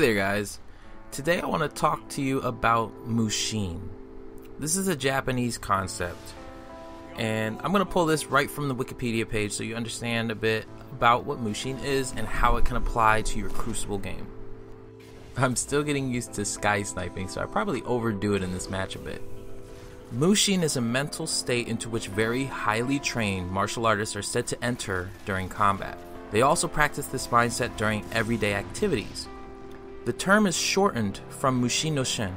Hey there guys, today I want to talk to you about Mushin. This is a Japanese concept and I'm going to pull this right from the Wikipedia page so you understand a bit about what Mushin is and how it can apply to your Crucible game. I'm still getting used to sky sniping, so I probably overdo it in this match a bit. Mushin is a mental state into which very highly trained martial artists are said to enter during combat. They also practice this mindset during everyday activities. The term is shortened from Mushin no Shen,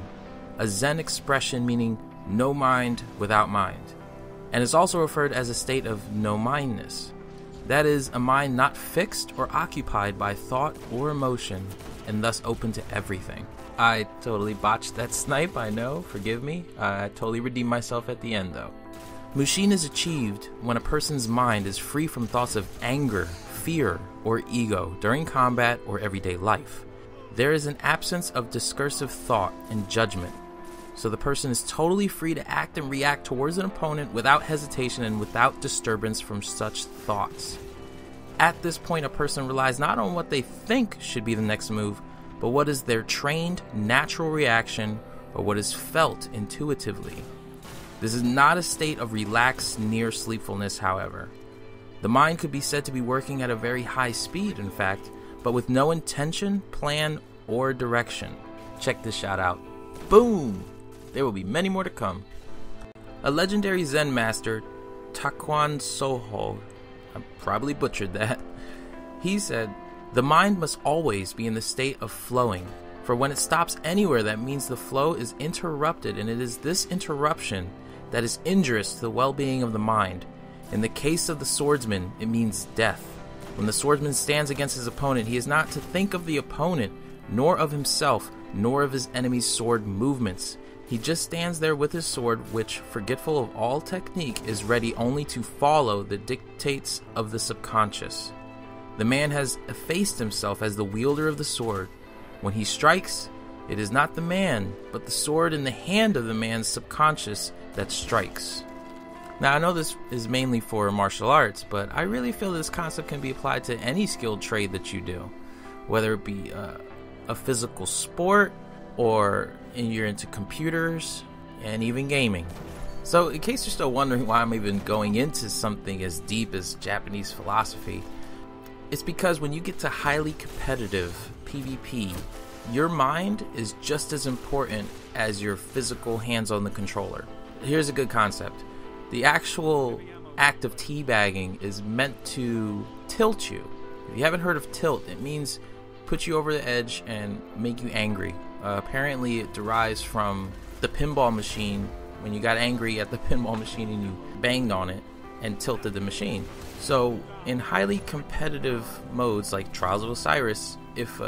a Zen expression meaning no mind without mind, and is also referred as a state of no-mindness. That is, a mind not fixed or occupied by thought or emotion, and thus open to everything. I totally botched that snipe, I know, forgive me. I totally redeemed myself at the end though. Mushin is achieved when a person's mind is free from thoughts of anger, fear, or ego during combat or everyday life. There is an absence of discursive thought and judgment, so the person is totally free to act and react towards an opponent without hesitation and without disturbance from such thoughts. At this point, a person relies not on what they think should be the next move, but what is their trained, natural reaction or what is felt intuitively. This is not a state of relaxed near sleepfulness, however. The mind could be said to be working at a very high speed, in fact, but with no intention, plan, or direction. Check this shot out. Boom! There will be many more to come. A legendary Zen master, Takwan Soho, I probably butchered that, he said, "The mind must always be in the state of flowing, for when it stops anywhere that means the flow is interrupted, and it is this interruption that is injurious to the well-being of the mind. In the case of the swordsman, it means death. When the swordsman stands against his opponent, he is not to think of the opponent, nor of himself, nor of his enemy's sword movements. He just stands there with his sword, which, forgetful of all technique, is ready only to follow the dictates of the subconscious. The man has effaced himself as the wielder of the sword. When he strikes, it is not the man, but the sword in the hand of the man's subconscious that strikes." Now I know this is mainly for martial arts, but I really feel this concept can be applied to any skilled trade that you do, whether it be a physical sport or you're into computers and even gaming. So in case you're still wondering why I'm even going into something as deep as Japanese philosophy, it's because when you get to highly competitive PvP, your mind is just as important as your physical hands on the controller. Here's a good concept. The actual act of teabagging is meant to tilt you. If you haven't heard of tilt, it means put you over the edge and make you angry. Apparently it derives from the pinball machine, when you got angry at the pinball machine and you banged on it and tilted the machine. So in highly competitive modes like Trials of Osiris, if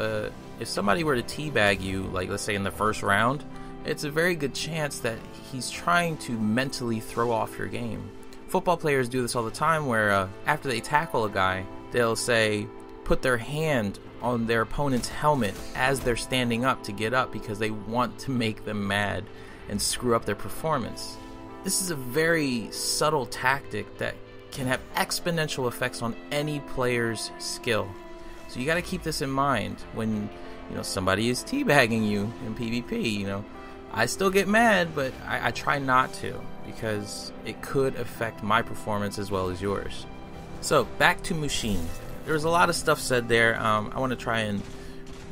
somebody were to teabag you, like let's say in the first round, it's a very good chance that he's trying to mentally throw off your game. Football players do this all the time where after they tackle a guy, they'll say put their hand on their opponent's helmet as they're standing up to get up because they want to make them mad and screw up their performance. This is a very subtle tactic that can have exponential effects on any player's skill. So you got to keep this in mind when somebody is teabagging you in PvP, I still get mad, but I try not to because it could affect my performance as well as yours. So back to Mushin. There was a lot of stuff said there. I want to try and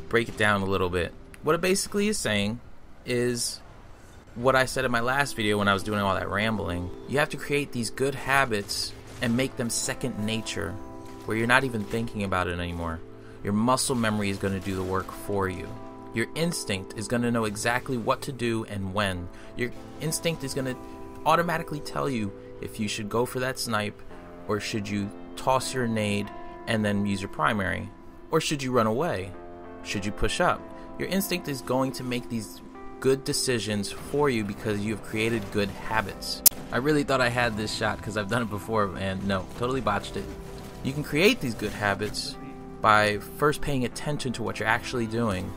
break it down a little bit. What it basically is saying is what I said in my last video when I was doing all that rambling. You have to create these good habits and make them second nature, where you're not even thinking about it anymore. Your muscle memory is going to do the work for you. Your instinct is going to know exactly what to do and when. Your instinct is going to automatically tell you if you should go for that snipe, or should you toss your nade and then use your primary, or should you run away, should you push up. Your instinct is going to make these good decisions for you because you've created good habits. I really thought I had this shot because I've done it before, and no, totally botched it. You can create these good habits by first paying attention to what you're actually doing,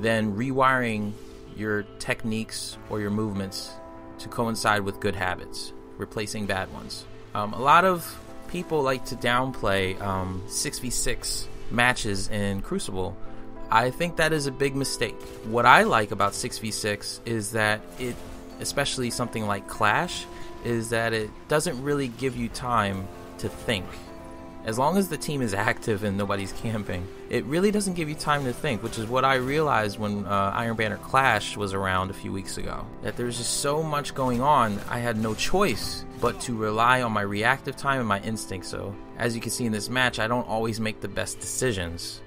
then rewiring your techniques or your movements to coincide with good habits, replacing bad ones. A lot of people like to downplay 6v6 matches in Crucible. I think that is a big mistake. What I like about 6v6 is that it, especially something like Clash, is that it doesn't really give you time to think. As long as the team is active and nobody's camping, it really doesn't give you time to think, which is what I realized when Iron Banner Clash was around a few weeks ago. That there was just so much going on, I had no choice but to rely on my reactive time and my instinct. So, as you can see in this match, I don't always make the best decisions,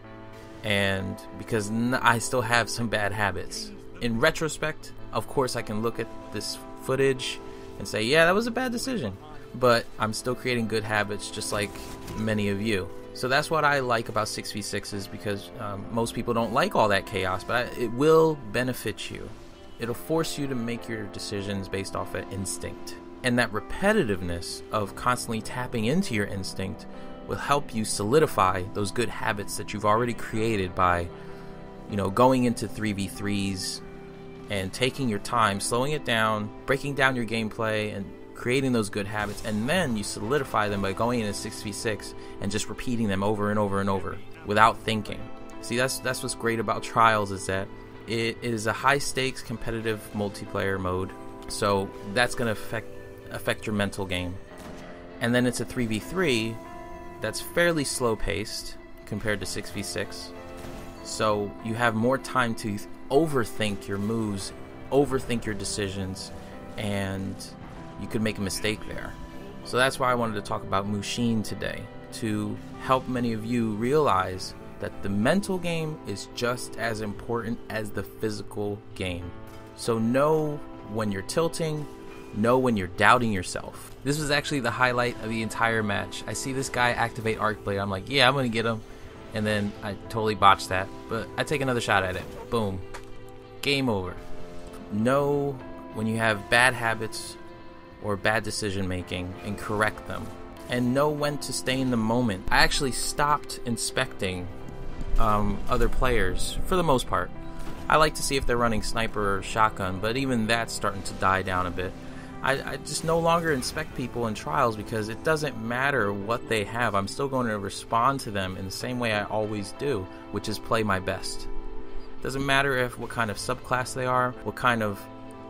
and because I still have some bad habits. In retrospect, of course, I can look at this footage and say, yeah, that was a bad decision. But I'm still creating good habits, just like many of you. So that's what I like about 6v6s, because most people don't like all that chaos, but it will benefit you. It'll force you to make your decisions based off of instinct. And that repetitiveness of constantly tapping into your instinct will help you solidify those good habits that you've already created by, you know, going into 3v3s and taking your time, slowing it down, breaking down your gameplay, and creating those good habits, and then you solidify them by going into 6v6 and just repeating them over and over and over without thinking. See, that's what's great about Trials, is that it is a high stakes competitive multiplayer mode, so that's going to affect your mental game. And then it's a 3v3 that's fairly slow paced compared to 6v6, so you have more time to overthink your moves, overthink your decisions, and you could make a mistake there. So that's why I wanted to talk about Mushin today, to help many of you realize that the mental game is just as important as the physical game. So know when you're tilting, know when you're doubting yourself. This was actually the highlight of the entire match. I see this guy activate Arcblade, I'm like, yeah, I'm gonna get him, and then I totally botched that, but I take another shot at it. Boom. Game over. Know when you have bad habits or bad decision making and correct them, and know when to stay in the moment. I actually stopped inspecting other players for the most part. I like to see if they're running sniper or shotgun, but even that's starting to die down a bit. I just no longer inspect people in Trials, because it doesn't matter what they have, I'm still going to respond to them in the same way I always do, which is play my best. Doesn't matter if what kind of subclass they are, what kind of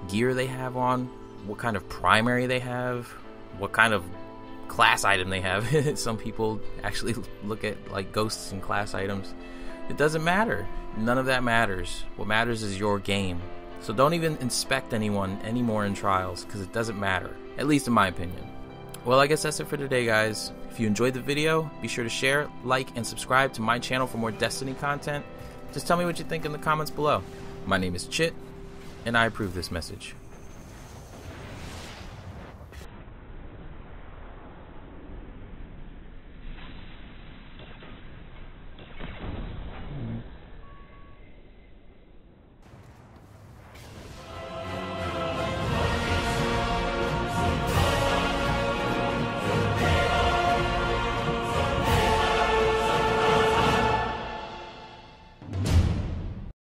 gear they have on, what kind of primary they have, what kind of class item they have. Some people actually look at like ghosts and class items. It doesn't matter. None of that matters. What matters is your game. So don't even inspect anyone anymore in Trials, because it doesn't matter, at least in my opinion. Well, I guess that's it for today, guys. If you enjoyed the video, be sure to share, like, and subscribe to my channel for more Destiny content. Just tell me what you think in the comments below. My name is Chit, and I approve this message.